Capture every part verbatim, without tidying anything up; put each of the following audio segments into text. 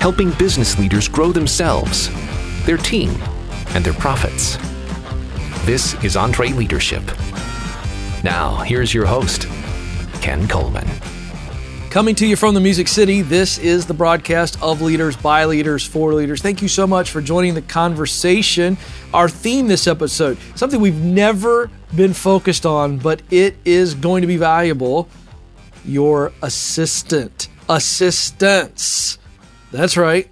helping business leaders grow themselves, their team, and their profits. This is Entre Leadership. Now, here's your host, Ken Coleman. Coming to you from the Music City, this is the broadcast of Leaders, by Leaders, for Leaders. Thank you so much for joining the conversation. Our theme this episode, something we've never been focused on, but it is going to be valuable, your assistant. Assistance. That's right.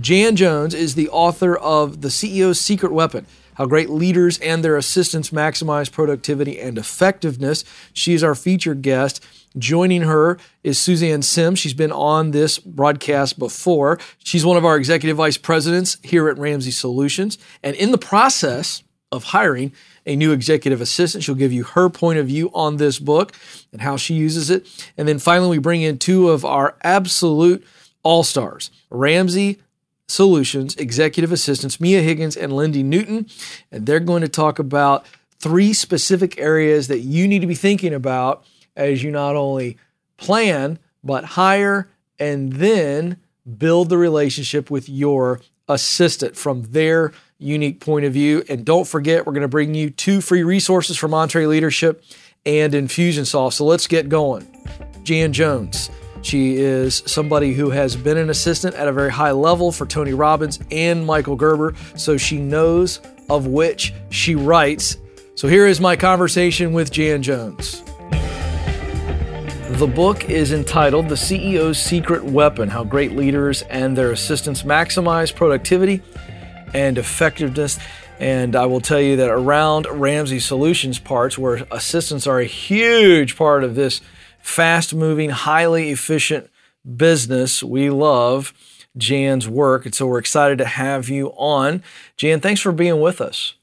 Jan Jones is the author of The C E O's Secret Weapon, How Great Leaders and Their Assistants Maximize Productivity and Effectiveness. She is our featured guest. Joining her is Suzanne Sims. She's been on this broadcast before. She's one of our executive vice presidents here at Ramsey Solutions. And in the process of hiring a new executive assistant, she'll give you her point of view on this book and how she uses it. And then finally, we bring in two of our absolute all-stars, Ramsey Solutions executive assistants, Mia Higgins and Lindy Newton. And they're going to talk about three specific areas that you need to be thinking about as you not only plan, but hire and then build the relationship with your assistant from their unique point of view. And don't forget, we're going to bring you two free resources from Entre Leadership and Infusionsoft. So let's get going. Jan Jones. She is somebody who has been an assistant at a very high level for Tony Robbins and Michael Gerber, so she knows of which she writes. So here is my conversation with Jan Jones. The book is entitled The C E O's Secret Weapon, How Great Leaders and Their Assistants Maximize Productivity and Effectiveness. And I will tell you that around Ramsey Solutions parts, where assistants are a huge part of this fast-moving, highly efficient business, we love Jan's work. And so we're excited to have you on. Jan, thanks for being with us.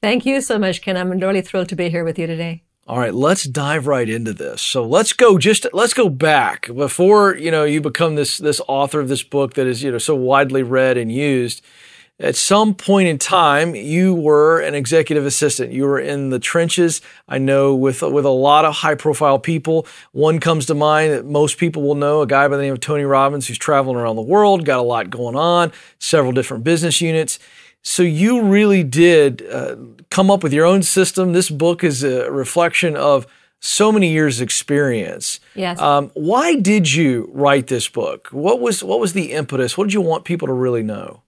Thank you so much, Ken. I'm really thrilled to be here with you today. All right, let's dive right into this. So let's go just let's go back before, you know, you become this this author of this book that is, you know, so widely read and used. At some point in time, you were an executive assistant. You were in the trenches. I know with with a lot of high profile people. One comes to mind that most people will know, a guy by the name of Tony Robbins, who's traveling around the world, got a lot going on, several different business units. So you really did uh, come up with your own system. This book is a reflection of so many years' experience. Yes. Um, why did you write this book? What was what was the impetus? What did you want people to really know?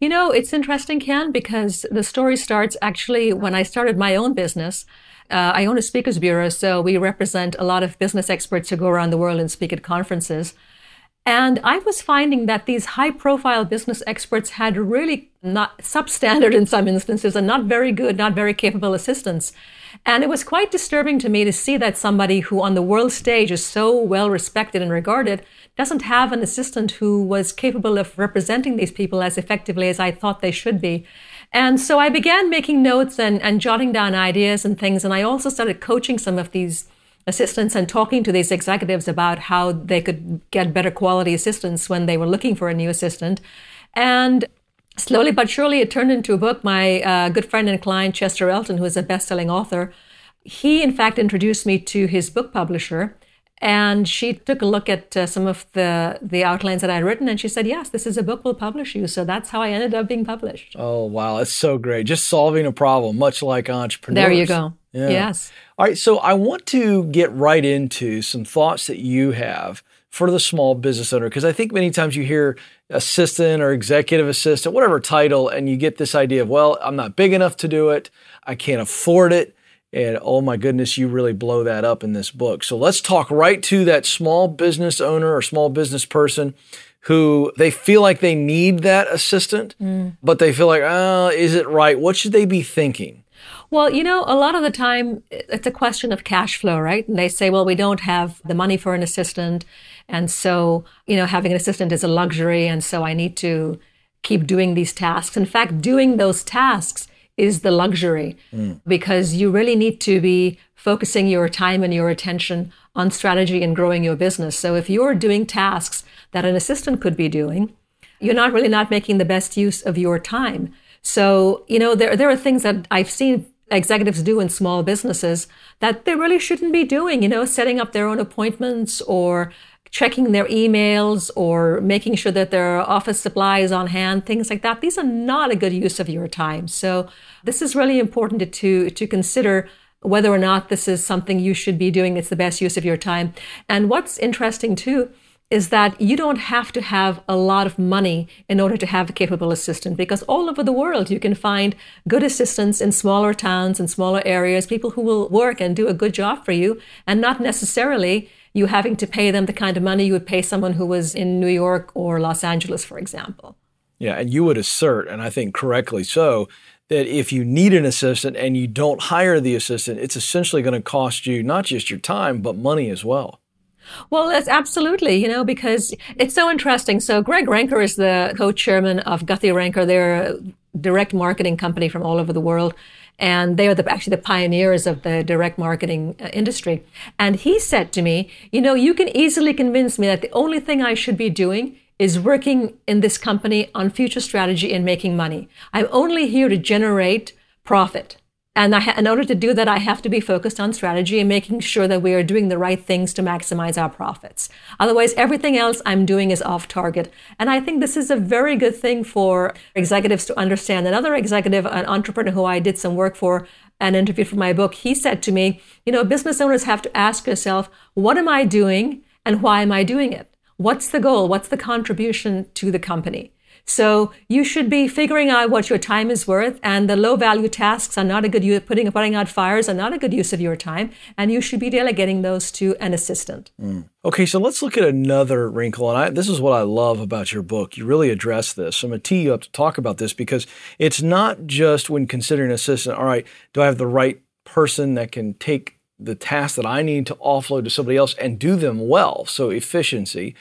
You know, it's interesting, Ken, because the story starts actually when I started my own business. Uh, I own a speakers bureau, so we represent a lot of business experts who go around the world and speak at conferences. And I was finding that these high-profile business experts had really not substandard in some instances and not very good, not very capable assistants. And it was quite disturbing to me to see that somebody who on the world stage is so well respected and regarded doesn't have an assistant who was capable of representing these people as effectively as I thought they should be. And so I began making notes and, and jotting down ideas and things. And I also started coaching some of these assistants and talking to these executives about how they could get better quality assistance when they were looking for a new assistant. And slowly but surely, it turned into a book. My uh, good friend and client, Chester Elton, who is a best-selling author, he, in fact, introduced me to his book publisher. And she took a look at uh, some of the, the outlines that I had written, and she said, yes, this is a book we'll publish you. So that's how I ended up being published. Oh, wow. That's so great. Just solving a problem, much like entrepreneurs. There you go. Yeah. Yes. All right. So I want to get right into some thoughts that you have for the small business owner, because I think many times you hear assistant or executive assistant, whatever title, and you get this idea of, well, I'm not big enough to do it. I can't afford it. And oh my goodness, you really blow that up in this book. So let's talk right to that small business owner or small business person who they feel like they need that assistant, mm. but they feel like, oh, is it right? What should they be thinking? Well, you know, a lot of the time, it's a question of cash flow, right? And they say, well, we don't have the money for an assistant. And so, you know, having an assistant is a luxury. And so I need to keep doing these tasks. In fact, doing those tasks is the luxury mm. because you really need to be focusing your time and your attention on strategy and growing your business. So if you're doing tasks that an assistant could be doing, you're not really not making the best use of your time. So, you know, there, there are things that I've seen executives do in small businesses that they really shouldn't be doing, you know, setting up their own appointments or checking their emails or making sure that their office supply is on hand, things like that. These are not a good use of your time. So this is really important to, to, to consider whether or not this is something you should be doing. It's the best use of your time. And what's interesting too, is that you don't have to have a lot of money in order to have a capable assistant, because all over the world, you can find good assistants in smaller towns and smaller areas, people who will work and do a good job for you, and not necessarily you having to pay them the kind of money you would pay someone who was in New York or Los Angeles, for example. Yeah, and you would assert, and I think correctly so, that if you need an assistant and you don't hire the assistant, it's essentially going to cost you not just your time, but money as well. Well, that's absolutely, you know, because it's so interesting. So Greg Renker is the co-chairman of Guthy Renker. They're a direct marketing company from all over the world. And they are the, actually the pioneers of the direct marketing industry. And he said to me, you know, you can easily convince me that the only thing I should be doing is working in this company on future strategy and making money. I'm only here to generate profit. And I ha- in order to do that, I have to be focused on strategy and making sure that we are doing the right things to maximize our profits. Otherwise, everything else I'm doing is off target. And I think this is a very good thing for executives to understand. Another executive, an entrepreneur who I did some work for and interviewed for my book, he said to me, you know, business owners have to ask yourself, what am I doing and why am I doing it? What's the goal? What's the contribution to the company? So you should be figuring out what your time is worth, and the low value tasks are not a good use, putting, putting out fires are not a good use of your time, and you should be delegating those to an assistant. Mm. Okay, so let's look at another wrinkle, and I, this is what I love about your book. You really address this. I'm going to tee you up to talk about this because it's not just when considering an assistant, all right, do I have the right person that can take the tasks that I need to offload to somebody else and do them well, so efficiency.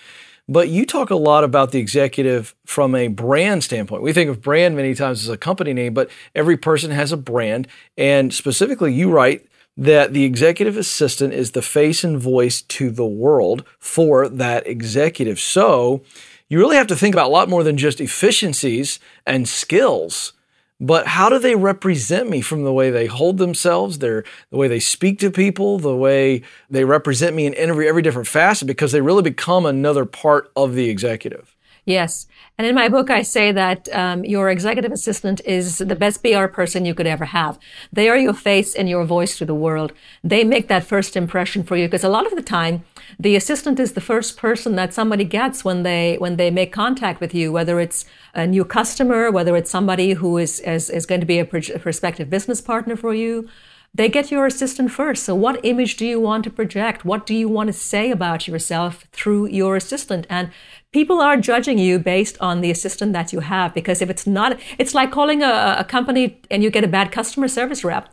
But you talk a lot about the executive from a brand standpoint. We think of brand many times as a company name, but every person has a brand. And specifically, you write that the executive assistant is the face and voice to the world for that executive. So you really have to think about a lot more than just efficiencies and skills, but how do they represent me from the way they hold themselves, their the way they speak to people, the way they represent me in every, every different facet, because they really become another part of the executive. Yes. And in my book, I say that um, your executive assistant is the best P R person you could ever have. They are your face and your voice to the world. They make that first impression for you, because a lot of the time, the assistant is the first person that somebody gets when they when they make contact with you, whether it's a new customer, whether it's somebody who is, is, is going to be a prospective business partner for you. They get your assistant first. So what image do you want to project? What do you want to say about yourself through your assistant? And people are judging you based on the assistant that you have, because if it's not, it's like calling a, a company and you get a bad customer service rep.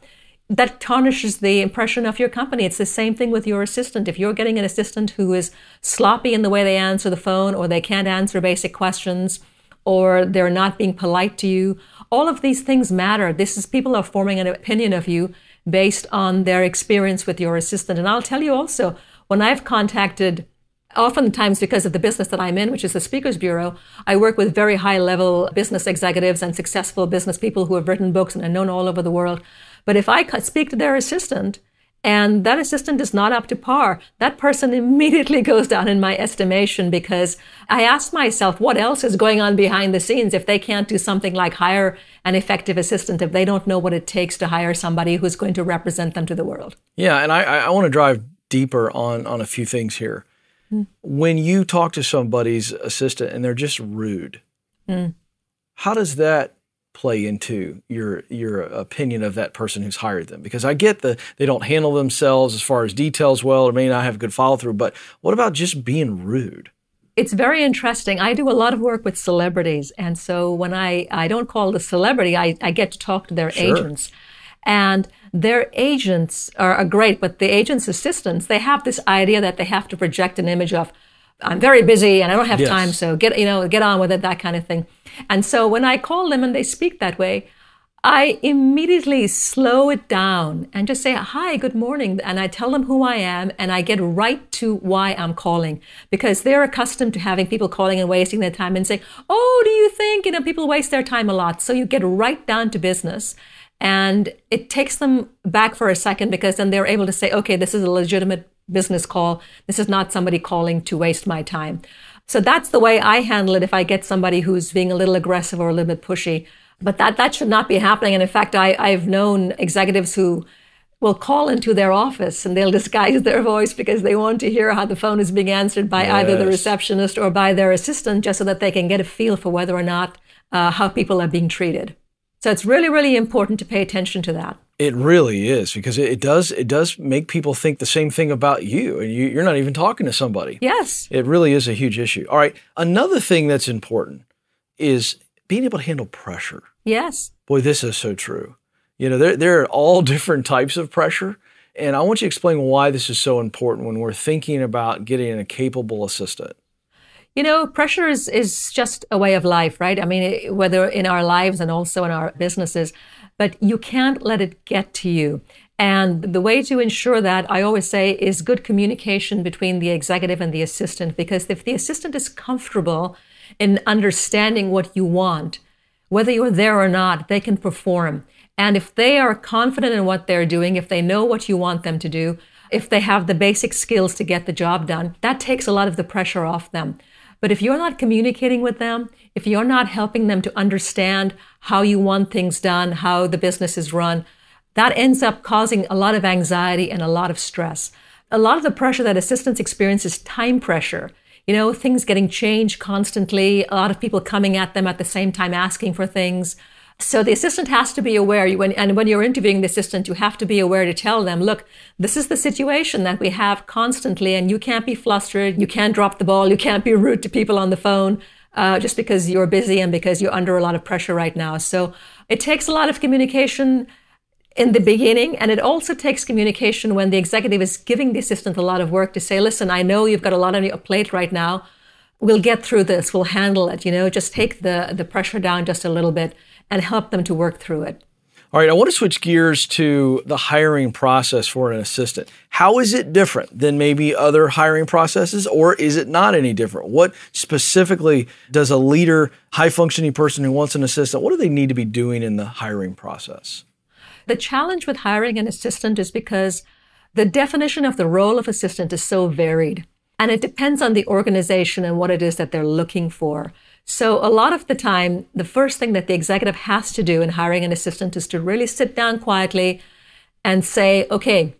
That tarnishes the impression of your company. It's the same thing with your assistant. If you're getting an assistant who is sloppy in the way they answer the phone, or they can't answer basic questions, or they're not being polite to you, all of these things matter. This is, people are forming an opinion of you based on their experience with your assistant. And I'll tell you also, when I've contacted, oftentimes because of the business that I'm in, which is the Speakers Bureau, I work with very high-level business executives and successful business people who have written books and are known all over the world. But if I speak to their assistant and that assistant is not up to par, that person immediately goes down in my estimation, because I ask myself, what else is going on behind the scenes if they can't do something like hire an effective assistant, if they don't know what it takes to hire somebody who's going to represent them to the world? Yeah, and I, I want to drive deeper on, on a few things here. Mm. When you talk to somebody's assistant and they're just rude, mm. how does that play into your your opinion of that person who's hired them? Because I get the they don't handle themselves as far as details well, or may not have good follow through, but what about just being rude? It's very interesting. I do a lot of work with celebrities. And so when I, I don't call the celebrity, I, I get to talk to their sure. agents. And their agents are, are great, but the agents' assistants, they have this idea that they have to project an image of, I'm very busy and I don't have yes. time, so get you know get on with it, that kind of thing. And so when I call them and they speak that way, I immediately slow it down and just say, hi, good morning. And I tell them who I am, and I get right to why I'm calling, because they're accustomed to having people calling and wasting their time and saying, oh, do you think, you know, people waste their time a lot. So you get right down to business. And it takes them back for a second, because then they're able to say, okay, this is a legitimate business call. This is not somebody calling to waste my time. So that's the way I handle it if I get somebody who's being a little aggressive or a little bit pushy. But that, that should not be happening. And in fact, I, I've known executives who will call into their office and they'll disguise their voice because they want to hear how the phone is being answered by yes. either the receptionist or by their assistant, just so that they can get a feel for whether or not uh, how people are being treated. So it's really, really important to pay attention to that. It really is, because it does it does make people think the same thing about you, and you, you're not even talking to somebody. Yes. It really is a huge issue. All right. Another thing that's important is being able to handle pressure. Yes. Boy, this is so true. You know, there, there are all different types of pressure, and I want you to explain why this is so important when we're thinking about getting a capable assistant. You know, pressure is, is just a way of life, right? I mean, whether in our lives and also in our businesses, but you can't let it get to you. And the way to ensure that, I always say, is good communication between the executive and the assistant, because if the assistant is comfortable in understanding what you want, whether you're there or not, they can perform. And if they are confident in what they're doing, if they know what you want them to do, if they have the basic skills to get the job done, that takes a lot of the pressure off them. But if you're not communicating with them, if you're not helping them to understand how you want things done, how the business is run, that ends up causing a lot of anxiety and a lot of stress. A lot of the pressure that assistants experience is time pressure. You know, things getting changed constantly, a lot of people coming at them at the same time asking for things. So the assistant has to be aware, you, and when you're interviewing the assistant, you have to be aware to tell them, look, this is the situation that we have constantly, and you can't be flustered, you can't drop the ball, you can't be rude to people on the phone uh, just because you're busy and because you're under a lot of pressure right now. So it takes a lot of communication in the beginning, and it also takes communication when the executive is giving the assistant a lot of work to say, listen, I know you've got a lot on your plate right now, we'll get through this, we'll handle it, you know, just take the, the pressure down just a little bit and help them to work through it. All right, I want to switch gears to the hiring process for an assistant. How is it different than maybe other hiring processes, or is it not any different? What specifically does a leader, high-functioning person who wants an assistant, what do they need to be doing in the hiring process? The challenge with hiring an assistant is because the definition of the role of assistant is so varied. And it depends on the organization and what it is that they're looking for. So a lot of the time, the first thing that the executive has to do in hiring an assistant is to really sit down quietly and say, okay,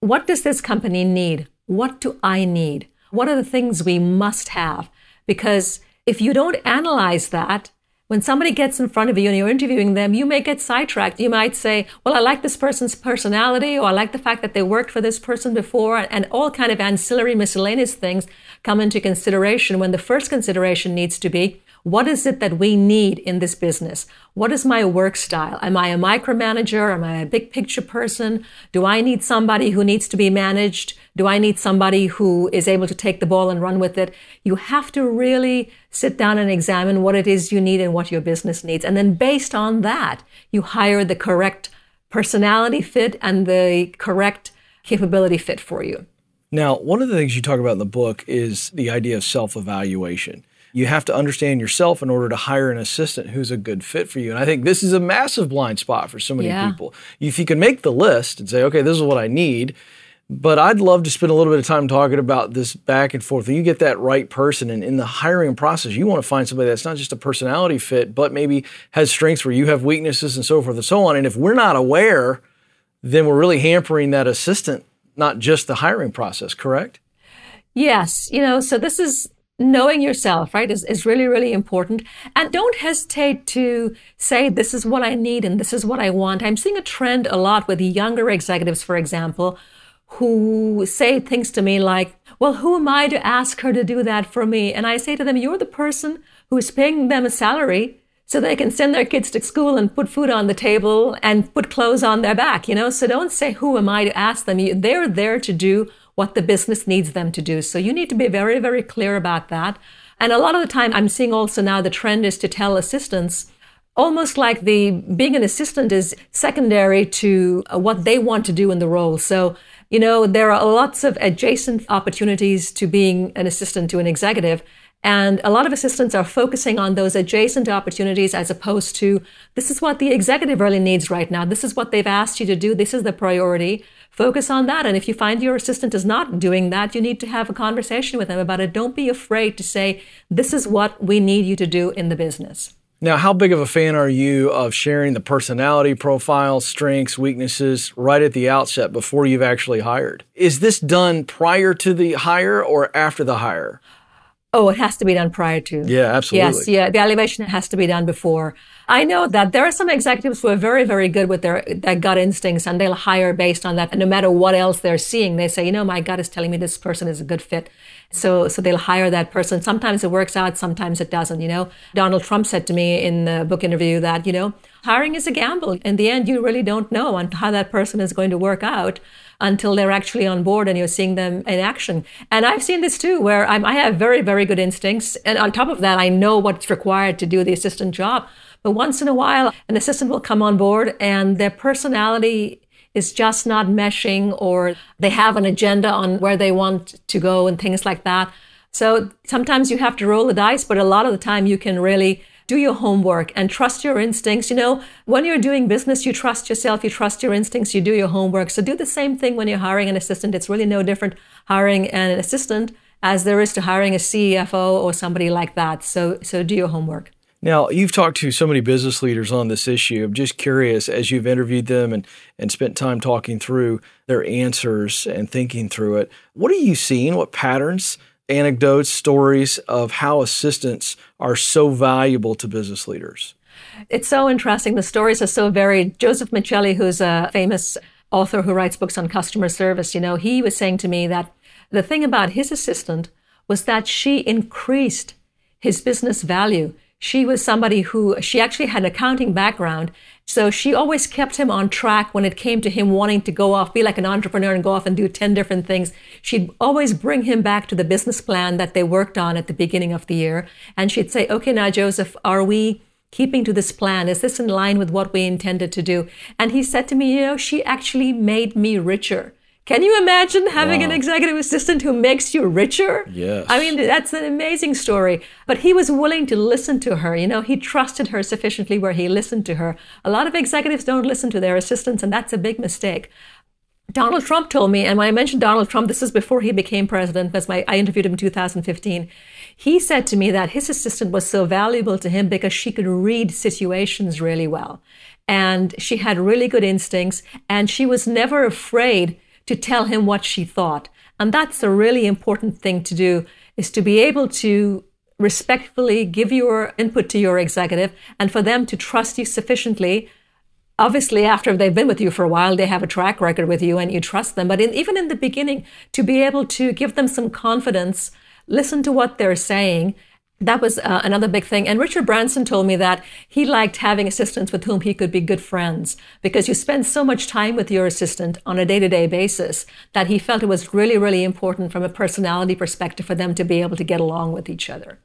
what does this company need? What do I need? What are the things we must have? Because if you don't analyze that, when somebody gets in front of you and you're interviewing them, you may get sidetracked. You might say, well, I like this person's personality, or I like the fact that they worked for this person before, and all kind of ancillary miscellaneous things come into consideration when the first consideration needs to be, what is it that we need in this business? What is my work style? Am I a micromanager? Am I a big picture person? Do I need somebody who needs to be managed? Do I need somebody who is able to take the ball and run with it? You have to really sit down and examine what it is you need and what your business needs. And then based on that, you hire the correct personality fit and the correct capability fit for you. Now, one of the things you talk about in the book is the idea of self-evaluation. You have to understand yourself in order to hire an assistant who's a good fit for you. And I think this is a massive blind spot for so many yeah. people. If you can make the list and say, okay, this is what I need, but I'd love to spend a little bit of time talking about this back and forth. You get that right person, and in the hiring process, you want to find somebody that's not just a personality fit, but maybe has strengths where you have weaknesses and so forth and so on. And if we're not aware, then we're really hampering that assistant, not just the hiring process, correct? Yes. You know, so this is knowing yourself, right, is, is really, really important. And don't hesitate to say, this is what I need and this is what I want. I'm seeing a trend a lot with younger executives, for example, who say things to me like, well, who am I to ask her to do that for me? And I say to them, you're the person who is paying them a salary so they can send their kids to school and put food on the table and put clothes on their back, you know? So don't say, who am I to ask them? They're there to do what the business needs them to do. So you need to be very, very clear about that. And a lot of the time I'm seeing also now the trend is to tell assistants, almost like the being an assistant is secondary to what they want to do in the role. So, you know, there are lots of adjacent opportunities to being an assistant to an executive. And a lot of assistants are focusing on those adjacent opportunities as opposed to, this is what the executive really needs right now. This is what they've asked you to do. This is the priority. Focus on that. And if you find your assistant is not doing that, you need to have a conversation with them about it. Don't be afraid to say, this is what we need you to do in the business. Now, how big of a fan are you of sharing the personality profile, strengths, weaknesses right at the outset before you've actually hired? Is this done prior to the hire or after the hire? Oh, it has to be done prior to. Yeah, absolutely. Yes, yeah, the evaluation has to be done before. I know that there are some executives who are very, very good with their, their gut instincts, and they'll hire based on that. And no matter what else they're seeing, they say, you know, my gut is telling me this person is a good fit. So, so they'll hire that person. Sometimes it works out, sometimes it doesn't, you know. Donald Trump said to me in the book interview that, you know, hiring is a gamble. In the end, you really don't know on how that person is going to work out until they're actually on board and you're seeing them in action. And I've seen this too, where I'm, I have very, very good instincts. And on top of that, I know what's required to do the assistant job. But once in a while, an assistant will come on board and their personality is just not meshing, or they have an agenda on where they want to go and things like that. So sometimes you have to roll the dice, but a lot of the time you can really do your homework and trust your instincts. You know, when you're doing business, you trust yourself, you trust your instincts, you do your homework. So do the same thing when you're hiring an assistant. It's really no different hiring an assistant as there is to hiring a C F O or somebody like that. So, so do your homework. Now, you've talked to so many business leaders on this issue. I'm just curious, as you've interviewed them and, and spent time talking through their answers and thinking through it, what are you seeing? What patterns, anecdotes, stories of how assistants are so valuable to business leaders? It's so interesting. The stories are so varied. Joseph Michelli, who's a famous author who writes books on customer service, you know, he was saying to me that the thing about his assistant was that she increased his business value. She was somebody who, she actually had an accounting background, so she always kept him on track when it came to him wanting to go off, be like an entrepreneur and go off and do ten different things. She'd always bring him back to the business plan that they worked on at the beginning of the year. And she'd say, okay, now, Joseph, are we keeping to this plan? Is this in line with what we intended to do? And he said to me, you know, she actually made me richer. Can you imagine having wow. an executive assistant who makes you richer? Yes. I mean, that's an amazing story. But he was willing to listen to her. You know, he trusted her sufficiently where he listened to her. A lot of executives don't listen to their assistants, and that's a big mistake. Donald Trump told me, and when I mentioned Donald Trump, this is before he became president, because my, I interviewed him in two thousand fifteen. He said to me that his assistant was so valuable to him because she could read situations really well. And she had really good instincts, and she was never afraid to tell him what she thought. And that's a really important thing to do, is to be able to respectfully give your input to your executive and for them to trust you sufficiently. Obviously, after they've been with you for a while, they have a track record with you and you trust them. But in, even in the beginning, to be able to give them some confidence, listen to what they're saying. That was uh, another big thing. And Richard Branson told me that he liked having assistants with whom he could be good friends, because you spend so much time with your assistant on a day-to-day basis that he felt it was really, really important from a personality perspective for them to be able to get along with each other.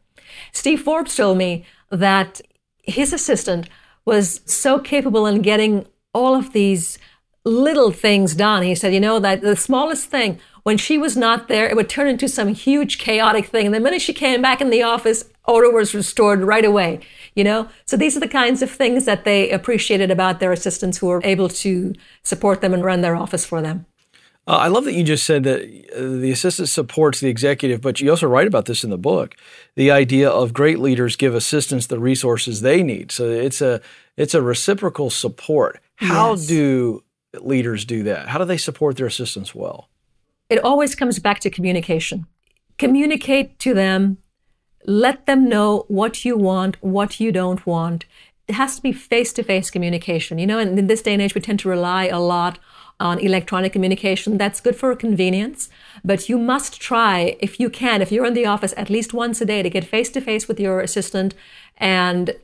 Steve Forbes told me that his assistant was so capable in getting all of these little things done. He said, you know, that the smallest thing, when she was not there, it would turn into some huge chaotic thing. And the minute she came back in the office, order was restored right away, you know? So these are the kinds of things that they appreciated about their assistants who were able to support them and run their office for them. Uh, I love that you just said that the assistant supports the executive, but you also write about this in the book, the idea of great leaders give assistants the resources they need. So it's a, it's a reciprocal support. How yes. do leaders do that? How do they support their assistants well? It always comes back to communication. Communicate to them. Let them know what you want, what you don't want. It has to be face-to-face communication. You know, and in this day and age, we tend to rely a lot on electronic communication. That's good for convenience, but you must try, if you can, if you're in the office at least once a day, to get face-to-face with your assistant and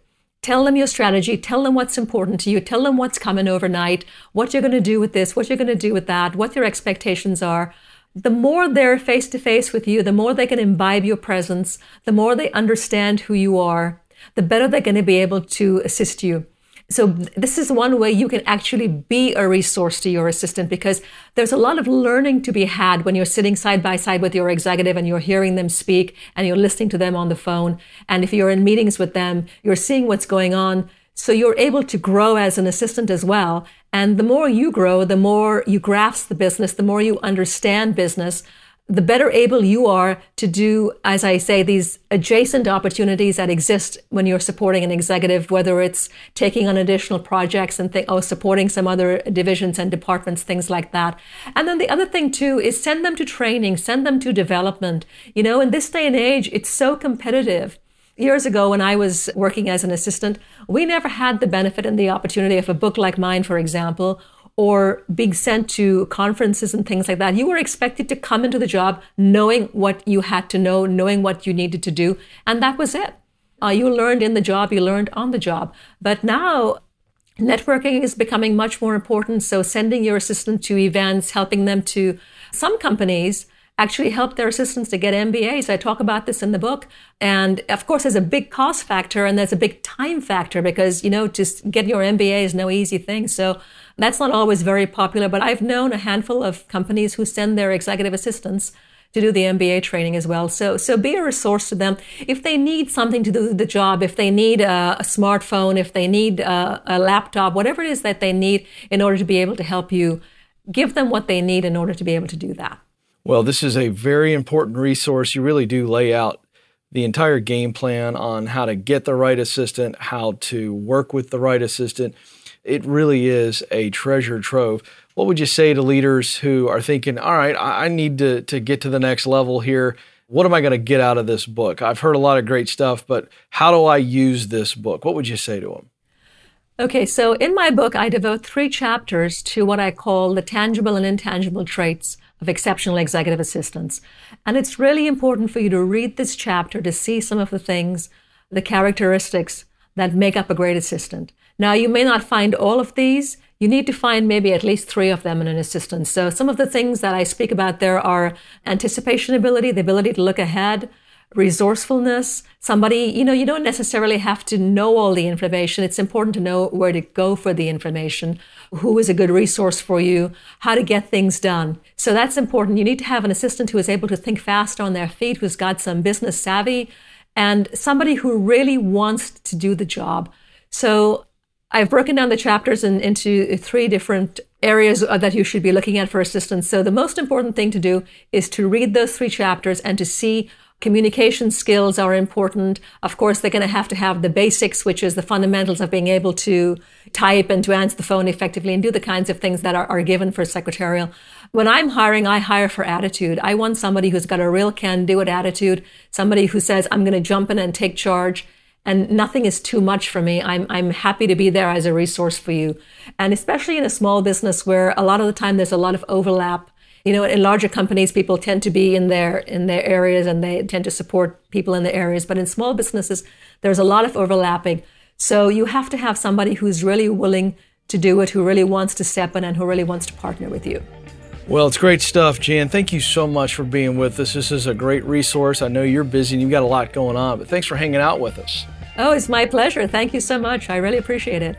tell them your strategy, tell them what's important to you, tell them what's coming overnight, what you're going to do with this, what you're going to do with that, what your expectations are. The more they're face-to-face with you, the more they can imbibe your presence, the more they understand who you are, the better they're going to be able to assist you. So this is one way you can actually be a resource to your assistant, because there's a lot of learning to be had when you're sitting side by side with your executive and you're hearing them speak and you're listening to them on the phone. And if you're in meetings with them, you're seeing what's going on. So you're able to grow as an assistant as well. And the more you grow, the more you grasp the business, the more you understand business, the better able you are to do, as I say, these adjacent opportunities that exist when you're supporting an executive, whether it's taking on additional projects and think, oh, supporting some other divisions and departments, things like that. And then the other thing too is send them to training, send them to development. You know, in this day and age, it's so competitive. Years ago, when I was working as an assistant, we never had the benefit and the opportunity of a book like mine, for example, or being sent to conferences and things like that. You were expected to come into the job knowing what you had to know, knowing what you needed to do, and that was it. Uh, you learned in the job, you learned on the job. But now, networking is becoming much more important, so sending your assistant to events, helping them to some companies actually help their assistants to get M B As. I talk about this in the book. And of course, there's a big cost factor and there's a big time factor because, you know, just getting your M B A is no easy thing. So that's not always very popular, but I've known a handful of companies who send their executive assistants to do the M B A training as well. So, so be a resource to them. If they need something to do the job, if they need a, a smartphone, if they need a, a laptop, whatever it is that they need in order to be able to help you, give them what they need in order to be able to do that. Well, this is a very important resource. You really do lay out the entire game plan on how to get the right assistant, how to work with the right assistant. It really is a treasure trove. What would you say to leaders who are thinking, all right, I need to, to get to the next level here. What am I going to get out of this book? I've heard a lot of great stuff, but how do I use this book? What would you say to them? Okay, so in my book, I devote three chapters to what I call the tangible and intangible traits of exceptional executive assistants. And it's really important for you to read this chapter to see some of the things, the characteristics that make up a great assistant. Now, you may not find all of these. You need to find maybe at least three of them in an assistant. So some of the things that I speak about there are anticipation ability, the ability to look ahead, resourcefulness. Somebody, you know, you don't necessarily have to know all the information. It's important to know where to go for the information, who is a good resource for you, how to get things done. So that's important. You need to have an assistant who is able to think fast on their feet, who's got some business savvy, and somebody who really wants to do the job. So I've broken down the chapters in, into three different areas that you should be looking at for assistants. So the most important thing to do is to read those three chapters and to see. Communication skills are important. Of course, they're going to have to have the basics, which is the fundamentals of being able to type and to answer the phone effectively and do the kinds of things that are, are given for secretarial. When I'm hiring, I hire for attitude. I want somebody who's got a real can-do-it attitude, somebody who says, I'm going to jump in and take charge, and nothing is too much for me. I'm, I'm happy to be there as a resource for you. And especially in a small business where a lot of the time there's a lot of overlap. You know, in larger companies, people tend to be in their in their areas and they tend to support people in their areas. But in small businesses, there's a lot of overlapping. So you have to have somebody who's really willing to do it, who really wants to step in and who really wants to partner with you. Well, it's great stuff, Jan. Thank you so much for being with us. This is a great resource. I know you're busy and you've got a lot going on, but thanks for hanging out with us. Oh, it's my pleasure. Thank you so much. I really appreciate it.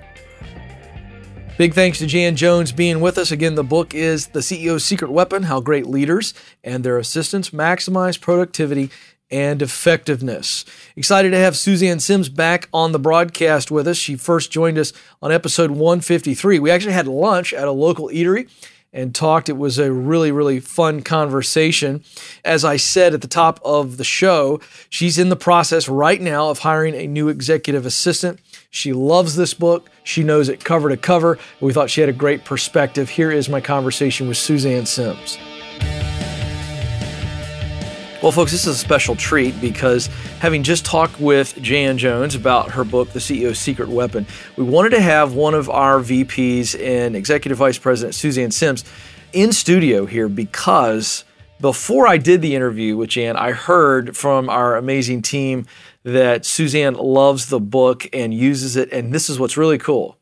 Big thanks to Jan Jones being with us. Again, the book is The C E O's Secret Weapon, How Great Leaders and Their Assistants Maximize Productivity and Effectiveness. Excited to have Suzanne Sims back on the broadcast with us. She first joined us on episode one fifty-three. We actually had lunch at a local eatery and talked. It was a really, really fun conversation. As I said at the top of the show, she's in the process right now of hiring a new executive assistant. She loves this book. She knows it cover to cover. We thought she had a great perspective. Here is my conversation with Suzanne Sims. Well, folks, this is a special treat because having just talked with Jan Jones about her book, The C E O's Secret Weapon, we wanted to have one of our V Ps and Executive Vice President Suzanne Sims in studio here because before I did the interview with Jan, I heard from our amazing team that Suzanne loves the book and uses it, and this is what's really cool.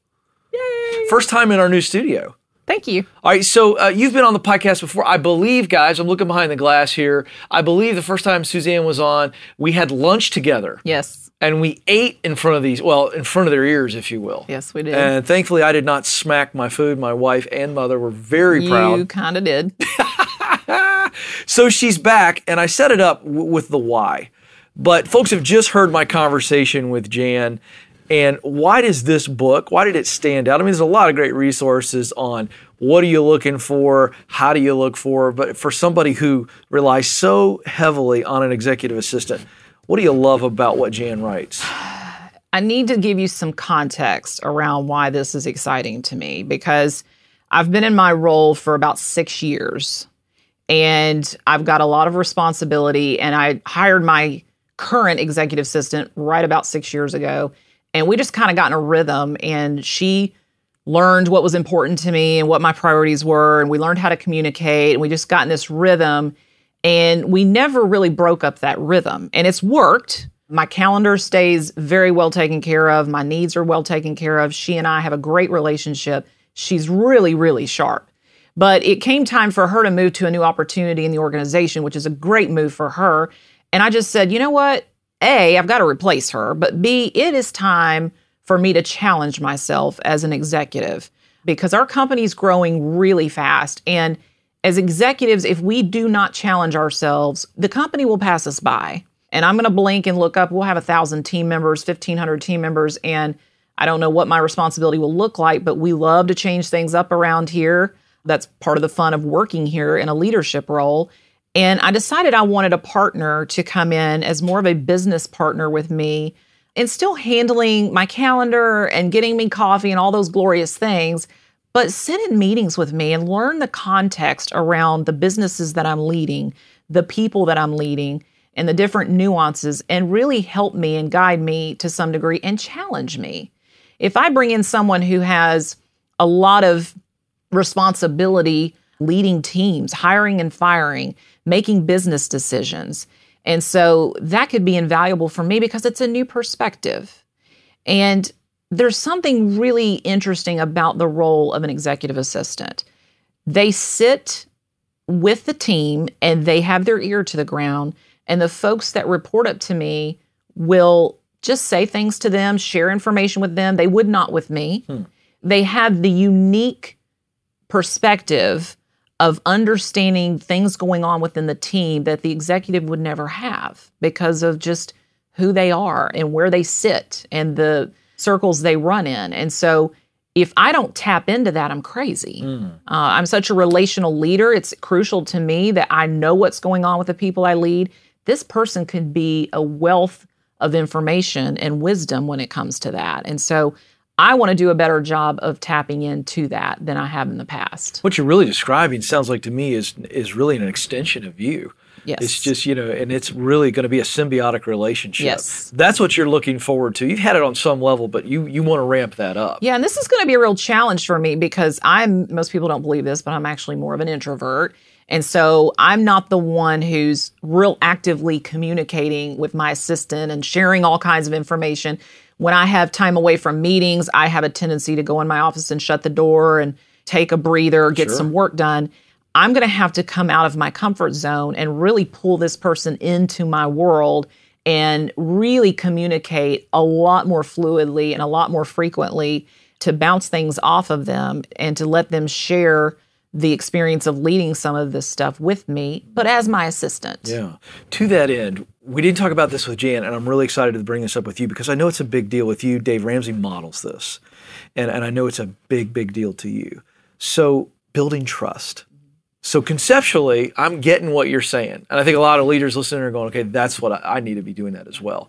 Yay! First time in our new studio. Thank you. All right, so uh, you've been on the podcast before. I believe, guys, I'm looking behind the glass here. I believe the first time Suzanne was on, we had lunch together. Yes. And we ate in front of these, well, in front of their ears, if you will. Yes, we did. And thankfully, I did not smack my food. My wife and mother were very you proud. You kind of did. So she's back, and I set it up w- with the why. But folks have just heard my conversation with Jan, And why does this book, why did it stand out? I mean, there's a lot of great resources on what are you looking for, how do you look for, but for somebody who relies so heavily on an executive assistant, what do you love about what Jan writes? I need to give you some context around why this is exciting to me, because I've been in my role for about six years and I've got a lot of responsibility, and I hired my current executive assistant right about six years ago. And we just kind of got in a rhythm, and she learned what was important to me and what my priorities were. And we learned how to communicate, and we just got in this rhythm, and we never really broke up that rhythm, and it's worked. My calendar stays very well taken care of. My needs are well taken care of. She and I have a great relationship. She's really, really sharp. But it came time for her to move to a new opportunity in the organization, which is a great move for her. And I just said, you know what? A, I've got to replace her, but B, it is time for me to challenge myself as an executive, because our company's growing really fast. And as executives, if we do not challenge ourselves, the company will pass us by. And I'm going to blink and look up. We'll have one thousand team members, fifteen hundred team members, and I don't know what my responsibility will look like, but we love to change things up around here. That's part of the fun of working here in a leadership role. And I decided I wanted a partner to come in as more of a business partner with me, and still handling my calendar and getting me coffee and all those glorious things, but sit in meetings with me and learn the context around the businesses that I'm leading, the people that I'm leading, and the different nuances, and really help me and guide me to some degree and challenge me. If I bring in someone who has a lot of responsibility, leading teams, hiring and firing, making business decisions. And so that could be invaluable for me, because it's a new perspective. And there's something really interesting about the role of an executive assistant. They sit with the team and they have their ear to the ground, and the folks that report up to me will just say things to them, share information with them. They would not with me. Hmm. They have the unique perspective of understanding things going on within the team that the executive would never have, because of just who they are and where they sit and the circles they run in. And so if I don't tap into that, I'm crazy. Mm. Uh, I'm such a relational leader. It's crucial to me that I know what's going on with the people I lead. This person could be a wealth of information and wisdom when it comes to that. And so I want to do a better job of tapping into that than I have in the past. What you're really describing sounds like to me is is really an extension of you. Yes. It's just, you know, and it's really going to be a symbiotic relationship. Yes. That's what you're looking forward to. You've had it on some level, but you you want to ramp that up. Yeah, and this is going to be a real challenge for me, because I'm, most people don't believe this, but I'm actually more of an introvert. And so I'm not the one who's real actively communicating with my assistant and sharing all kinds of information. When I have time away from meetings, I have a tendency to go in my office and shut the door and take a breather, get sure. some work done. I'm going to have to come out of my comfort zone and really pull this person into my world and really communicate a lot more fluidly and a lot more frequently, to bounce things off of them and to let them share the experience of leading some of this stuff with me, but as my assistant. Yeah. To that end, we didn't talk about this with Jan, and I'm really excited to bring this up with you, because I know it's a big deal with you. Dave Ramsey models this, and, and I know it's a big, big deal to you. So building trust. So conceptually, I'm getting what you're saying. And I think a lot of leaders listening are going, okay, that's what I, I need to be doing that as well.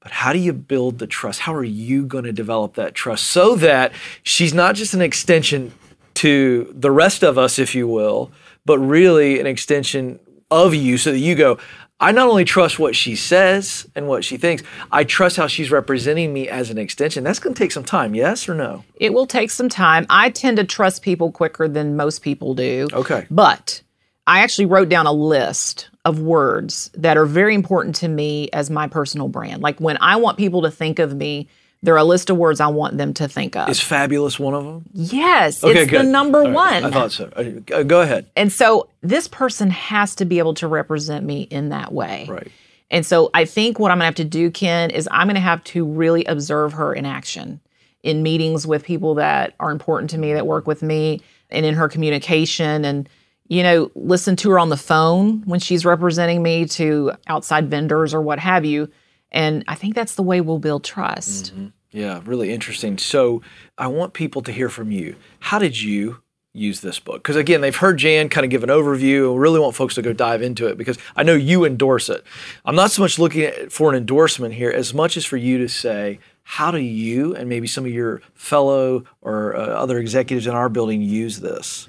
But how do you build the trust? How are you going to develop that trust so that she's not just an extension to the rest of us, if you will, but really an extension of you, so that you go, I not only trust what she says and what she thinks, I trust how she's representing me as an extension. That's going to take some time, yes or no? It will take some time. I tend to trust people quicker than most people do. Okay. But I actually wrote down a list of words that are very important to me as my personal brand. Like, when I want people to think of me, there are a list of words I want them to think of. Is fabulous one of them? Yes. Okay, it's good. The number right. one. I thought so. Uh, go ahead. And so this person has to be able to represent me in that way. Right. And so I think what I'm going to have to do, Ken, is I'm going to have to really observe her in action in meetings with people that are important to me, that work with me, and in her communication, and, you know, listen to her on the phone when she's representing me to outside vendors or what have you. And I think that's the way we'll build trust. Mm-hmm. Yeah, really interesting. So I want people to hear from you. How did you use this book? Because again, they've heard Jan kind of give an overview. I really want folks to go dive into it because I know you endorse it. I'm not so much looking at, for an endorsement here as much as for you to say, how do you and maybe some of your fellow or uh, other executives in our building use this?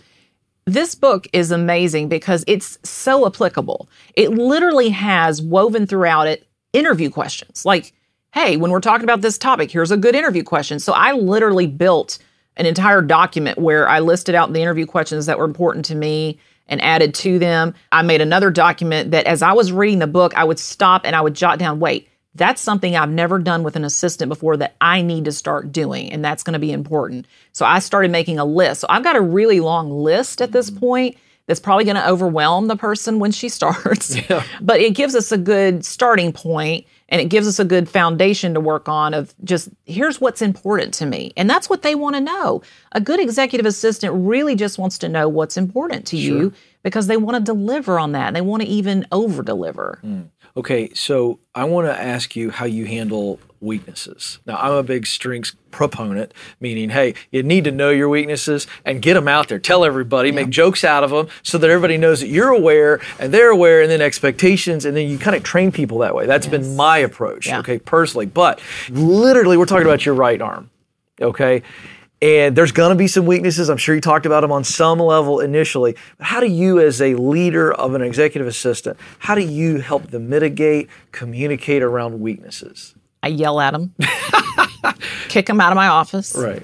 This book is amazing because it's so applicable. It literally has woven throughout it interview questions like, hey, when we're talking about this topic, here's a good interview question. So I literally built an entire document where I listed out the interview questions that were important to me and added to them. I made another document that as I was reading the book, I would stop and I would jot down, wait, that's something I've never done with an assistant before that I need to start doing, and that's going to be important. So I started making a list. So I've got a really long list at this point that's probably going to overwhelm the person when she starts. Yeah. But it gives us a good starting point, and it gives us a good foundation to work on of just, here's what's important to me. And that's what they want to know. A good executive assistant really just wants to know what's important to sure. you because they want to deliver on that. They want to even over-deliver. Mm. Okay, so I want to ask you how you handle weaknesses. Now, I'm a big strengths proponent, meaning, hey, you need to know your weaknesses and get them out there. Tell everybody, yeah. make jokes out of them so that everybody knows that you're aware and they're aware, and then expectations, and then you kind of train people that way. That's yes. been my approach, yeah. okay, personally. But literally, we're talking about your right arm, okay? And there's going to be some weaknesses. I'm sure you talked about them on some level initially. But how do you, as a leader of an executive assistant, how do you help them mitigate, communicate around weaknesses? I yell at them, kick them out of my office. Right.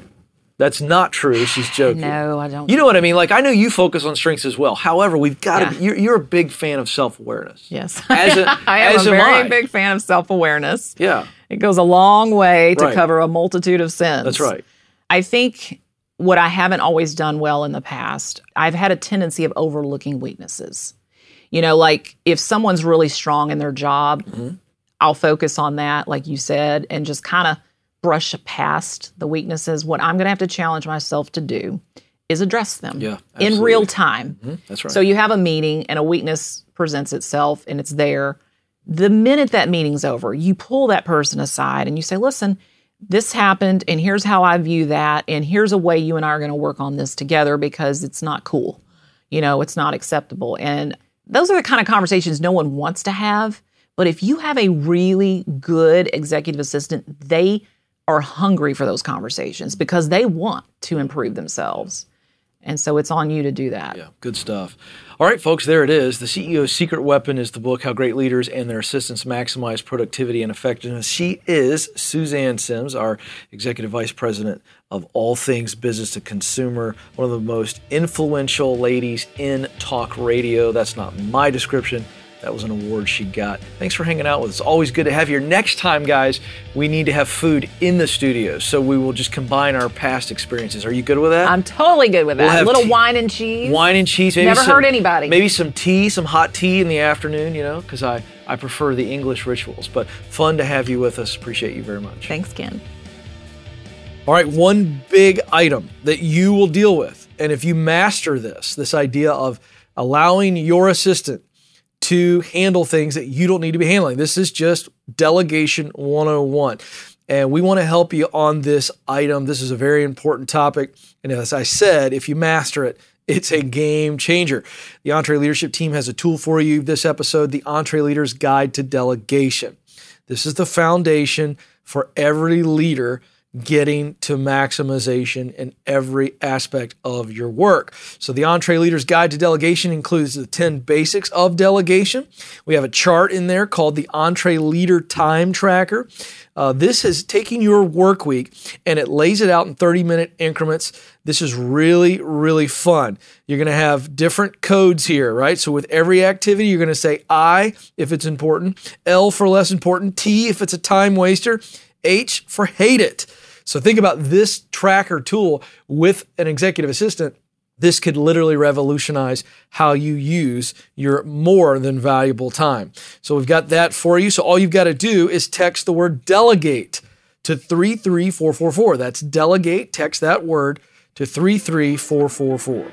That's not true. She's joking. No, I don't. You know what I mean? Like, I know you focus on strengths as well. However, we've got yeah. to be, you're, you're a big fan of self-awareness. Yes. As a, I am as a am very I. big fan of self-awareness. Yeah. It goes a long way to right. cover a multitude of sins. That's right. I think what I haven't always done well in the past, I've had a tendency of overlooking weaknesses. You know, like if someone's really strong in their job, mm-hmm. I'll focus on that, like you said, and just kind of brush past the weaknesses. What I'm going to have to challenge myself to do is address them yeah, in real time. Mm-hmm. That's right. So you have a meeting and a weakness presents itself and it's there. The minute that meeting's over, you pull that person aside and you say, listen, this happened and here's how I view that. And here's a way you and I are going to work on this together because it's not cool. You know, it's not acceptable. And those are the kind of conversations no one wants to have. But if you have a really good executive assistant, they are hungry for those conversations because they want to improve themselves. And so it's on you to do that. Yeah, good stuff. All right, folks, there it is. The C E O's Secret Weapon is the book, How Great Leaders and Their Assistants Maximize Productivity and Effectiveness. She is Suzanne Sims, our Executive Vice President of all things business to consumer, one of the most influential ladies in talk radio. That's not my description. That was an award she got. Thanks for hanging out with us. Always good to have you here. Next time, guys, we need to have food in the studio, so we will just combine our past experiences. Are you good with that? I'm totally good with that. We'll a little tea, wine and cheese. Wine and cheese. Maybe Never some, hurt anybody. Maybe some tea, some hot tea in the afternoon, you know, because I, I prefer the English rituals. But fun to have you with us. Appreciate you very much. Thanks, Ken. All right, one big item that you will deal with, and if you master this, this idea of allowing your assistant to handle things that you don't need to be handling. This is just delegation one oh one. And we want to help you on this item. This is a very important topic. And as I said, if you master it, it's a game changer. The Entre Leadership team has a tool for you this episode, the Entre Leader's Guide to Delegation. This is the foundation for every leader getting to maximization in every aspect of your work. So the Entre Leader's Guide to Delegation includes the ten basics of delegation. We have a chart in there called the Entre Leader Time Tracker. Uh, this is taking your work week and it lays it out in thirty minute increments. This is really, really fun. You're going to have different codes here, right? So with every activity, you're going to say I if it's important, L for less important, T if it's a time waster, H for hate it. So think about this tracker tool with an executive assistant. This could literally revolutionize how you use your more than valuable time. So we've got that for you. So all you've got to do is text the word delegate to three three four four four. That's delegate. Text that word to three three four four four.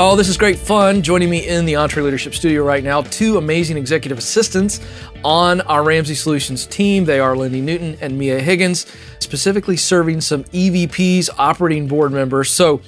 Oh, this is great fun. Joining me in the Entre Leadership Studio right now, two amazing executive assistants on our Ramsey Solutions team. They are Lindy Newton and Mia Higgins, specifically serving some E V Ps, operating board members. So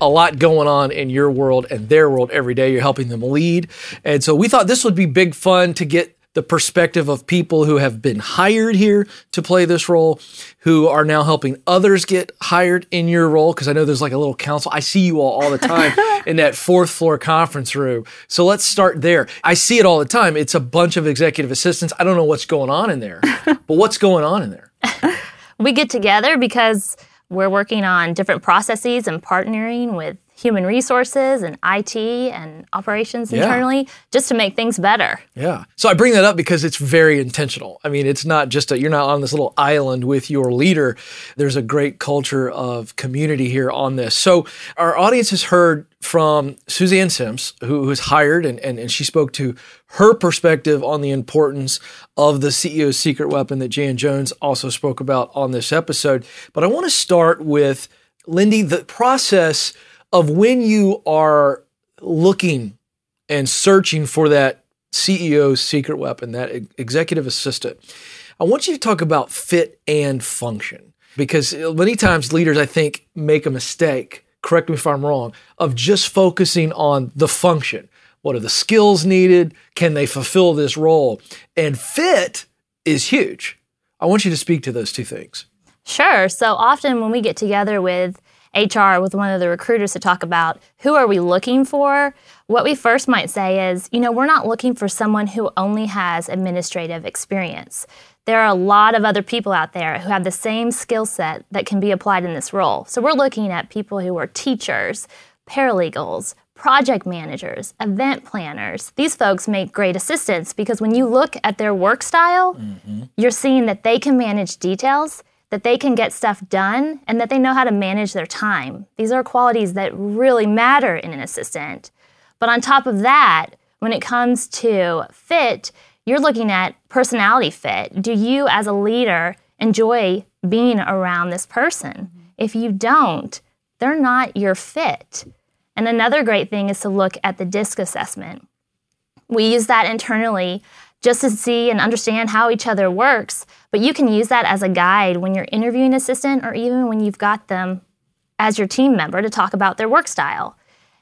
a lot going on in your world and their world every day. You're helping them lead. And so we thought this would be big fun to get the perspective of people who have been hired here to play this role, who are now helping others get hired in your role, because I know there's like a little council. I see you all all the time in that fourth floor conference room. So let's start there. I see it all the time. It's a bunch of executive assistants. I don't know what's going on in there, but what's going on in there? We get together because we're working on different processes and partnering with human resources and I T and operations internally, yeah, just to make things better. Yeah. So I bring that up because it's very intentional. I mean, it's not just that you're not on this little island with your leader. There's a great culture of community here on this. So our audience has heard from Suzanne Sims, who was hired, and, and, and she spoke to her perspective on the importance of the C E O's secret weapon that Jan Jones also spoke about on this episode. But I want to start with, Lindy, the process of when you are looking and searching for that C E O's secret weapon, that executive assistant. I want you to talk about fit and function, because many times leaders, I think, make a mistake, correct me if I'm wrong, of just focusing on the function. What are the skills needed? Can they fulfill this role? And fit is huge. I want you to speak to those two things. Sure. So often when we get together with H R, with one of the recruiters to talk about who are we looking for, what we first might say is, you know, we're not looking for someone who only has administrative experience. There are a lot of other people out there who have the same skill set that can be applied in this role. So we're looking at people who are teachers, paralegals, project managers, event planners. These folks make great assistants because when you look at their work style, mm-hmm, you're seeing that they can manage details, that they can get stuff done, and that they know how to manage their time. These are qualities that really matter in an assistant. But on top of that, when it comes to fit, you're looking at personality fit. Do you, as a leader, enjoy being around this person? If you don't, they're not your fit. And another great thing is to look at the D I S C assessment. We use that internally just to see and understand how each other works. But you can use that as a guide when you're interviewing an assistant, or even when you've got them as your team member to talk about their work style.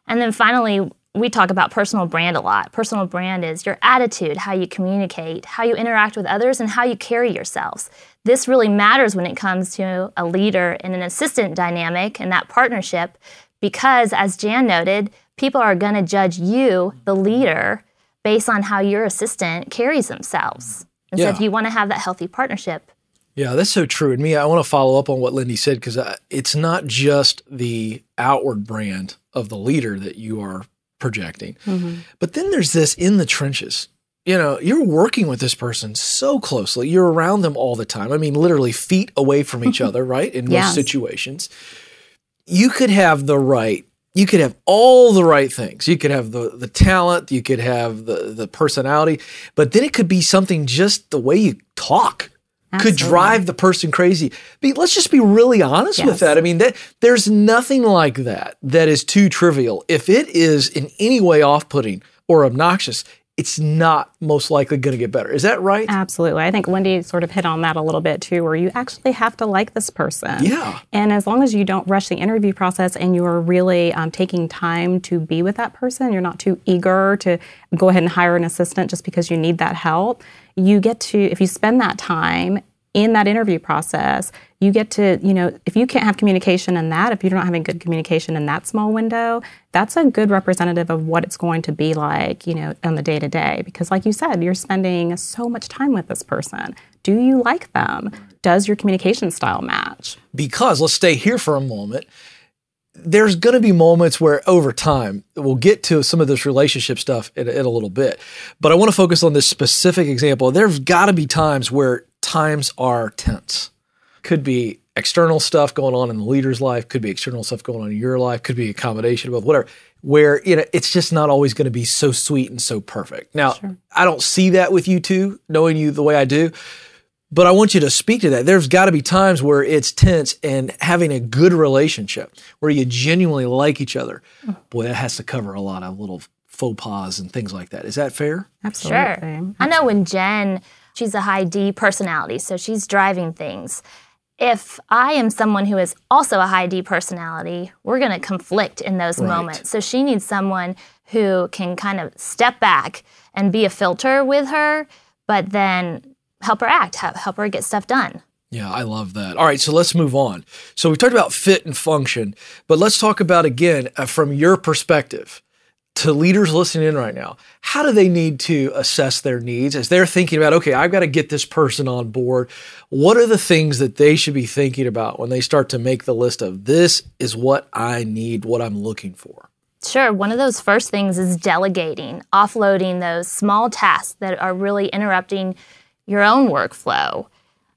And then finally, we talk about personal brand a lot. Personal brand is your attitude, how you communicate, how you interact with others, and how you carry yourselves. This really matters when it comes to a leader and an assistant dynamic and that partnership, because as Jan noted, people are going to judge you, the leader, based on how your assistant carries themselves. And yeah, so if you want to have that healthy partnership. Yeah, that's so true. And Mia, I want to follow up on what Lindy said, because it's not just the outward brand of the leader that you are projecting. Mm-hmm. But then there's this in the trenches. You know, you're working with this person so closely. You're around them all the time. I mean, literally feet away from each other, right? In yes, most situations. You could have the right You could have all the right things. You could have the, the talent. You could have the, the personality. But then it could be something just the way you talk. Absolutely. Could drive the person crazy. Be, let's just be really honest, yes, with that. I mean, that, there's nothing like that that is too trivial. If it is in any way off-putting or obnoxious, it's not most likely going to get better. Is that right? Absolutely. I think Lindy sort of hit on that a little bit too, where you actually have to like this person. Yeah. And as long as you don't rush the interview process and you are really um, taking time to be with that person, you're not too eager to go ahead and hire an assistant just because you need that help. You get to, if you spend that time in that interview process, you get to, you know, if you can't have communication in that, if you're not having good communication in that small window, that's a good representative of what it's going to be like, you know, on the day to day. Because like you said, you're spending so much time with this person. Do you like them? Does your communication style match? Because let's stay here for a moment. There's going to be moments where over time, we'll get to some of this relationship stuff in, in a little bit. But I want to focus on this specific example. There's got to be times where times are tense. Could be external stuff going on in the leader's life, could be external stuff going on in your life, could be a combination of whatever, where, you know, it's just not always going to be so sweet and so perfect. Now, sure, I don't see that with you two, knowing you the way I do, But I want you to speak to that. There's got to be times where it's tense, and having a good relationship where you genuinely like each other, boy, that has to cover a lot of little faux pas and things like that. Is that fair? Absolutely. Sure. I know when Jen, she's a high D personality, so she's driving things. If I am someone who is also a high D personality, we're going to conflict in those right. moments. So she needs someone who can kind of step back and be a filter with her, but then help her act, help her get stuff done. Yeah, I love that. All right, so let's move on. So we talked about fit and function, but let's talk about, again, uh, from your perspective, to leaders listening in right now, how do they need to assess their needs as they're thinking about, okay, I've got to get this person on board? What are the things that they should be thinking about when they start to make the list of this is what I need, what I'm looking for? Sure. One of those first things is delegating, offloading those small tasks that are really interrupting your own workflow.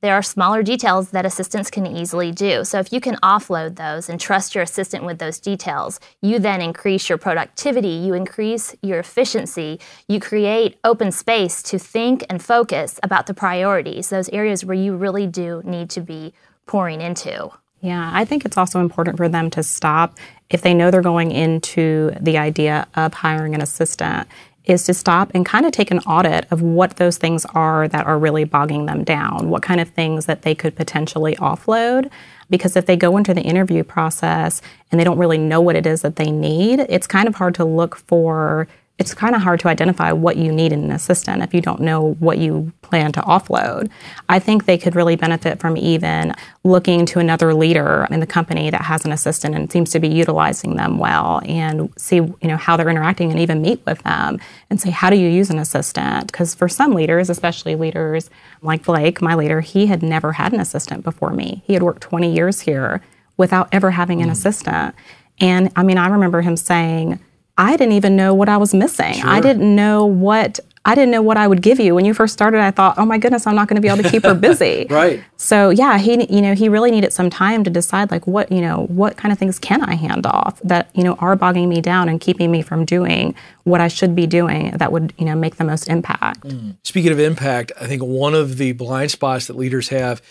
There are smaller details that assistants can easily do. So if you can offload those and trust your assistant with those details, you then increase your productivity, you increase your efficiency, you create open space to think and focus about the priorities, those areas where you really do need to be pouring into. Yeah, I think it's also important for them to stop, if they know they're going into the idea of hiring an assistant, is to stop and kind of take an audit of what those things are that are really bogging them down, what kind of things that they could potentially offload. Because if they go into the interview process and they don't really know what it is that they need, it's kind of hard to look for, it's kind of hard to identify what you need in an assistant if you don't know what you plan to offload. I think they could really benefit from even looking to another leader in the company that has an assistant and seems to be utilizing them well, and see, you know, how they're interacting, and even meet with them and say, how do you use an assistant? Because for some leaders, especially leaders like Blake, my leader, he had never had an assistant before me. He had worked twenty years here without ever having an mm-hmm. assistant. And I mean, I remember him saying, I didn't even know what I was missing. Sure. I didn't know what I didn't know what I would give you. When you first started, I thought, oh my goodness, I'm not going to be able to keep her busy. Right. So yeah, he you know he really needed some time to decide, like, what you know what kind of things can I hand off that you know are bogging me down and keeping me from doing what I should be doing that would you know make the most impact. Mm. Speaking of impact, I think one of the blind spots that leaders have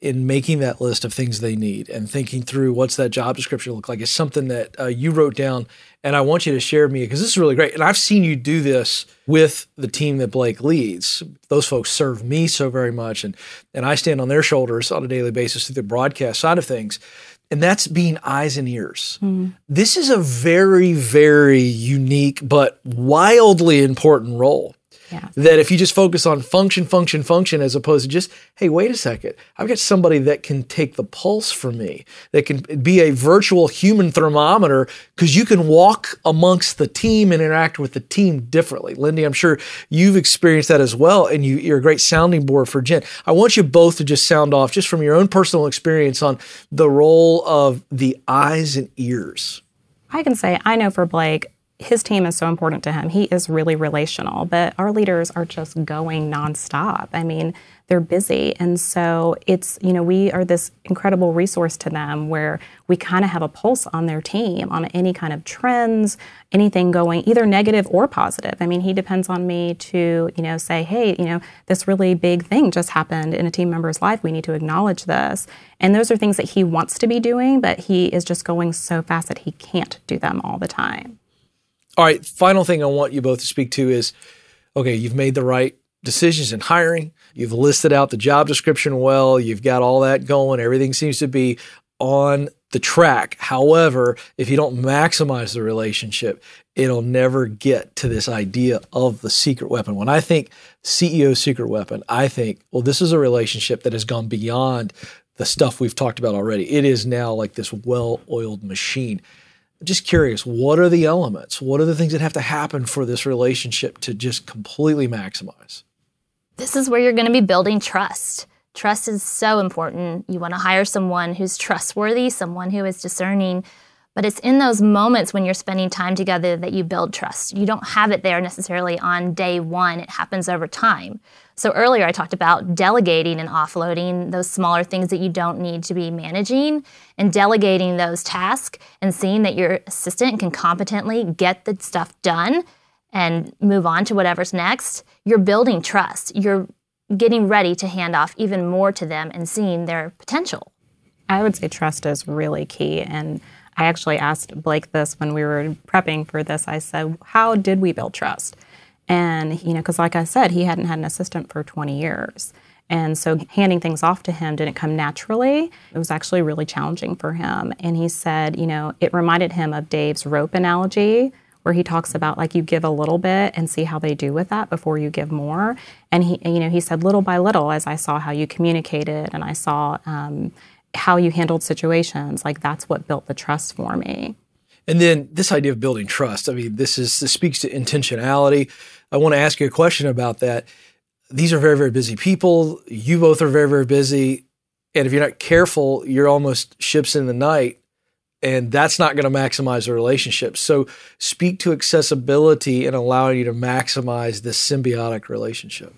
in making that list of things they need and thinking through what's that job description look like is something that uh, you wrote down, and I want you to share with me, because this is really great. And I've seen you do this with the team that Blake leads. Those folks serve me so very much, and and I stand on their shoulders on a daily basis through the broadcast side of things, and that's being eyes and ears. Mm. This is a very, very unique but wildly important role. Yeah. That if you just focus on function, function, function, as opposed to just, hey, wait a second, I've got somebody that can take the pulse for me, that can be a virtual human thermometer, because you can walk amongst the team and interact with the team differently. Lindy, I'm sure you've experienced that as well, and you, you're a great sounding board for Jen. I want you both to just sound off, just from your own personal experience, on the role of the eyes and ears. I can say, I know for Blake, his team is so important to him. He is really relational, but our leaders are just going nonstop. I mean, they're busy. And so it's, you know, we are this incredible resource to them where we kind of have a pulse on their team, on any kind of trends, anything going either negative or positive. I mean, he depends on me to, you know, say, hey, you know, this really big thing just happened in a team member's life. We need to acknowledge this. And those are things that he wants to be doing, but he is just going so fast that he can't do them all the time. All right, final thing I want you both to speak to is, okay, you've made the right decisions in hiring. You've listed out the job description well. You've got all that going. Everything seems to be on the track. However, if you don't maximize the relationship, it'll never get to this idea of the secret weapon. When I think C E O's secret weapon, I think, well, this is a relationship that has gone beyond the stuff we've talked about already. It is now like this well-oiled machine. Just curious, what are the elements? What are the things that have to happen for this relationship to just completely maximize? This is where you're going to be building trust. Trust is so important. You want to hire someone who's trustworthy, someone who is discerning. But it's in those moments when you're spending time together that you build trust. You don't have it there necessarily on day one. It happens over time. So earlier I talked about delegating and offloading those smaller things that you don't need to be managing, and delegating those tasks and seeing that your assistant can competently get the stuff done and move on to whatever's next. You're building trust. You're getting ready to hand off even more to them and seeing their potential? I would say trust is really key. And I actually asked Blake this when we were prepping for this. I said, how did we build trust? And, you know, because like I said, he hadn't had an assistant for twenty years. And so handing things off to him didn't come naturally. It was actually really challenging for him. And he said, you know, it reminded him of Dave's rope analogy, where he talks about, like, you give a little bit and see how they do with that before you give more. And he, you know, he said, little by little, as I saw how you communicated and I saw um, how you handled situations, like, that's what built the trust for me. And then this idea of building trust, I mean, this is this speaks to intentionality. I want to ask you a question about that. These are very, very busy people. You both are very, very busy. And if you're not careful, you're almost ships in the night. And that's not going to maximize the relationship. So speak to accessibility and allowing you to maximize this symbiotic relationship.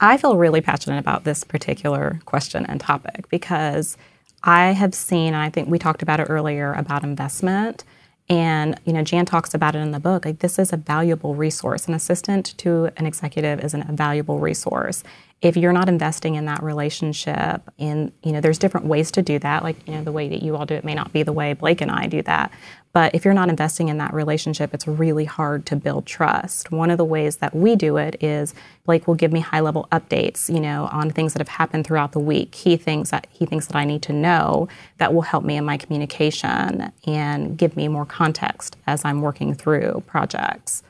I feel really passionate about this particular question and topic because I have seen, and I think we talked about it earlier, about investment. And, you know, Jan talks about it in the book, like, this is a valuable resource. An assistant to an executive is an, a valuable resource. If you're not investing in that relationship, and, you know, there's different ways to do that. Like, you know, the way that you all do it may not be the way Blake and I do that. But if you're not investing in that relationship, it's really hard to build trust. One of the ways that we do it is Blake will give me high-level updates, you know, on things that have happened throughout the week, key things that he thinks that I need to know that will help me in my communication and give me more context as I'm working through projects.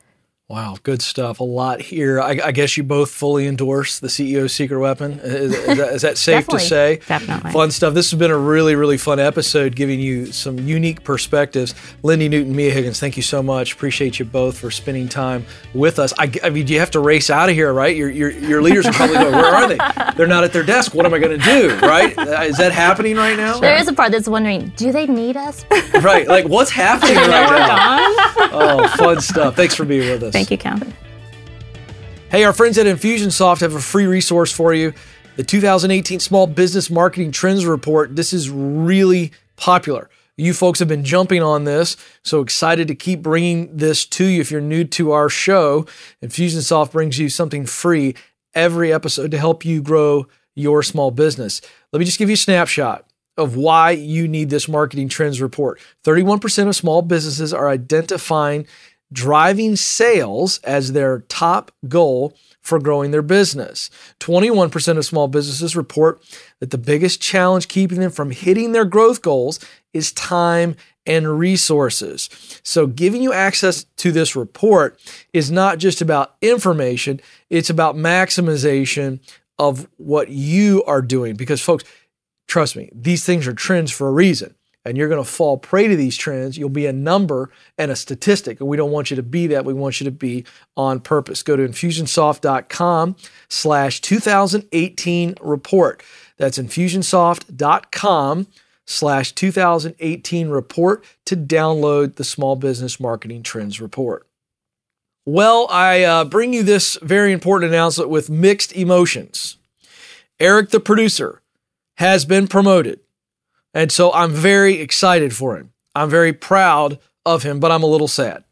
Wow, good stuff. A lot here. I, I guess you both fully endorse The C E O's Secret Weapon. Is, is, that, is that safe to say? Definitely. Fun stuff. This has been a really, really fun episode, giving you some unique perspectives. Lindy Newton, Mia Higgins, thank you so much. Appreciate you both for spending time with us. I, I mean, you have to race out of here, right? Your, your, your leaders are probably going, where are they? They're not at their desk. What am I going to do, right? Is that happening right now? There is a part that's wondering, do they need us? Right. Like, what's happening right now? Oh, fun stuff. Thanks for being with us. Thank Thank you, Calvin. Hey, our friends at Infusionsoft have a free resource for you, the two thousand eighteen Small Business Marketing Trends Report. This is really popular. You folks have been jumping on this, so excited to keep bringing this to you. If you're new to our show, Infusionsoft brings you something free every episode to help you grow your small business. Let me just give you a snapshot of why you need this marketing trends report. thirty-one percent of small businesses are identifying driving sales as their top goal for growing their business. twenty-one percent of small businesses report that the biggest challenge keeping them from hitting their growth goals is time and resources. So giving you access to this report is not just about information, it's about maximization of what you are doing. Because folks, trust me, these things are trends for a reason. And you're going to fall prey to these trends. You'll be a number and a statistic. And we don't want you to be that. We want you to be on purpose. Go to Infusionsoft.com slash 2018 report. That's Infusionsoft.com slash 2018 report to download the Small Business Marketing Trends Report. Well, I uh, bring you this very important announcement with mixed emotions. Eric, the producer, has been promoted. And so I'm very excited for him. I'm very proud of him, but I'm a little sad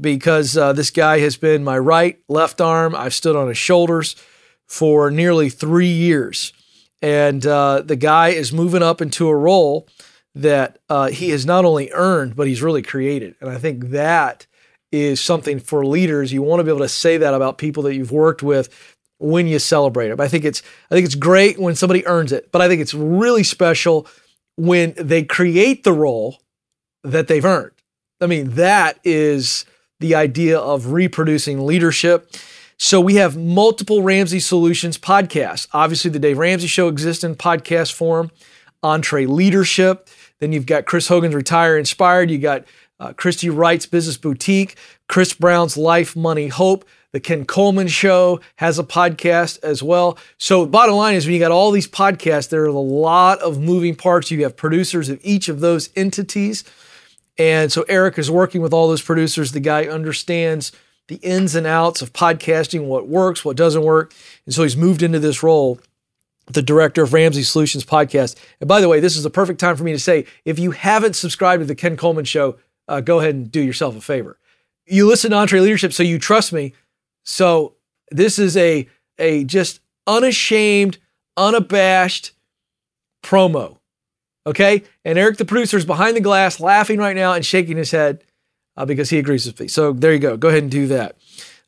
because uh, this guy has been my right, left arm. I've stood on his shoulders for nearly three years. And uh, the guy is moving up into a role that uh, he has not only earned, but he's really created. And I think that is something for leaders. You want to be able to say that about people that you've worked with when you celebrate them. I think it's, I think it's great when somebody earns it, but I think it's really special when they create the role that they've earned. I mean, that is the idea of reproducing leadership. So we have multiple Ramsey Solutions podcasts. Obviously, the Dave Ramsey Show exists in podcast form, EntreLeadership. Then you've got Chris Hogan's Retire Inspired. You got uh, Christy Wright's Business Boutique, Chris Brown's Life, Money, Hope. The Ken Coleman Show has a podcast as well. So bottom line is, when you got all these podcasts, there are a lot of moving parts. You have producers of each of those entities. And so Eric is working with all those producers. The guy understands the ins and outs of podcasting, what works, what doesn't work. And so he's moved into this role, the director of Ramsey Solutions Podcast. And by the way, this is the perfect time for me to say, if you haven't subscribed to the Ken Coleman Show, uh, go ahead and do yourself a favor. You listen to EntreLeadership, so you trust me. So this is a, a just unashamed, unabashed promo. Okay? And Eric, the producer, is behind the glass laughing right now and shaking his head uh, because he agrees with me. So there you go. Go ahead and do that.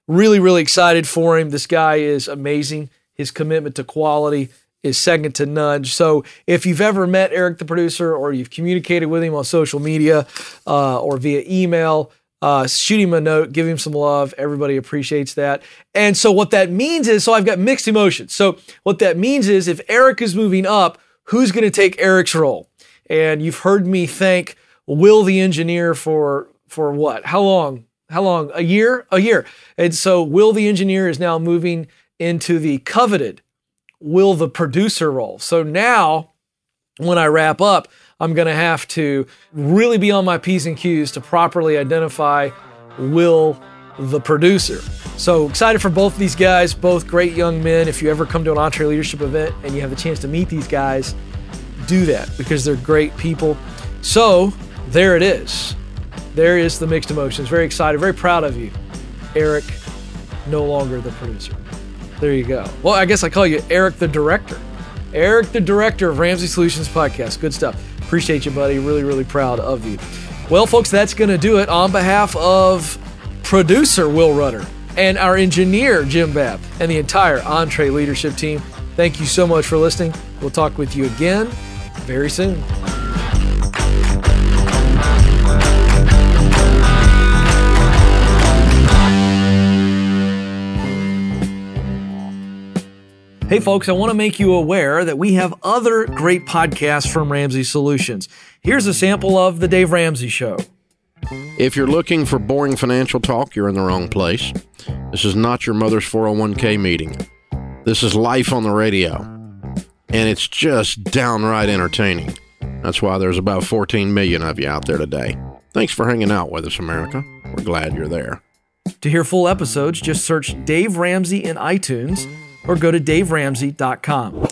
Really, really excited for him. This guy is amazing. His commitment to quality is second to none. So if you've ever met Eric, the producer, or you've communicated with him on social media uh, or via email, uh, shoot him a note, give him some love. Everybody appreciates that. And so what that means is, so I've got mixed emotions. So what that means is if Eric is moving up, who's going to take Eric's role? And you've heard me thank Will, the engineer, for, for what? How long? How long? A year? A year. And so Will, the engineer, is now moving into the coveted Will, the producer role. So now when I wrap up, I'm going to have to really be on my P's and Q's to properly identify Will, the producer. So excited for both of these guys, both great young men. If you ever come to an Entre Leadership event and you have a chance to meet these guys, do that because they're great people. So there it is. There is the mixed emotions. Very excited, very proud of you. Eric, no longer the producer. There you go. Well, I guess I call you Eric the Director. Eric the Director of Ramsey Solutions Podcast. Good stuff. Appreciate you, buddy. Really, really proud of you. Well, folks, that's going to do it on behalf of producer Will Rudder and our engineer Jim Babb and the entire Entre Leadership team. Thank you so much for listening. We'll talk with you again very soon. Hey folks, I want to make you aware that we have other great podcasts from Ramsey Solutions. Here's a sample of The Dave Ramsey Show. If you're looking for boring financial talk, you're in the wrong place. This is not your mother's four oh one k meeting. This is life on the radio. And it's just downright entertaining. That's why there's about fourteen million of you out there today. Thanks for hanging out with us, America. We're glad you're there. To hear full episodes, just search Dave Ramsey in iTunes, or go to dave ramsey dot com.